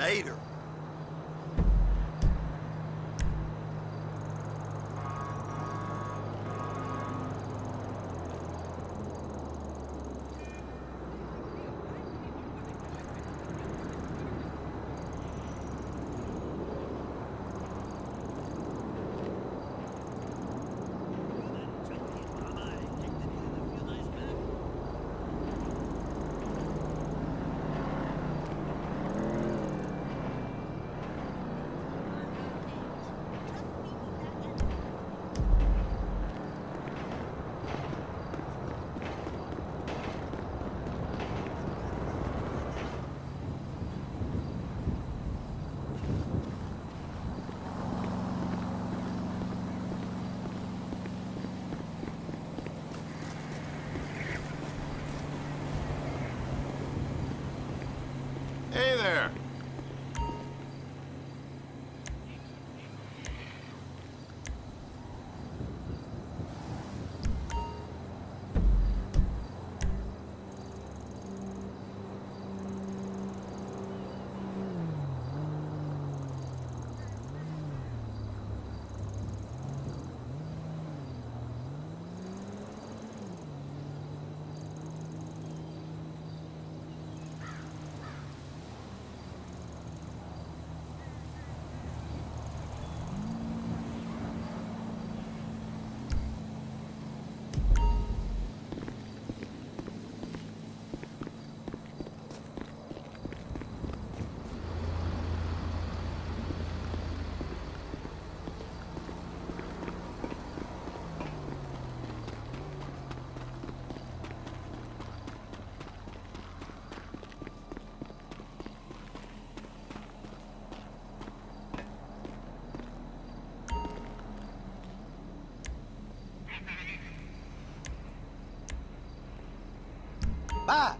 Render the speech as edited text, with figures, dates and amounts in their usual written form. later. Bye.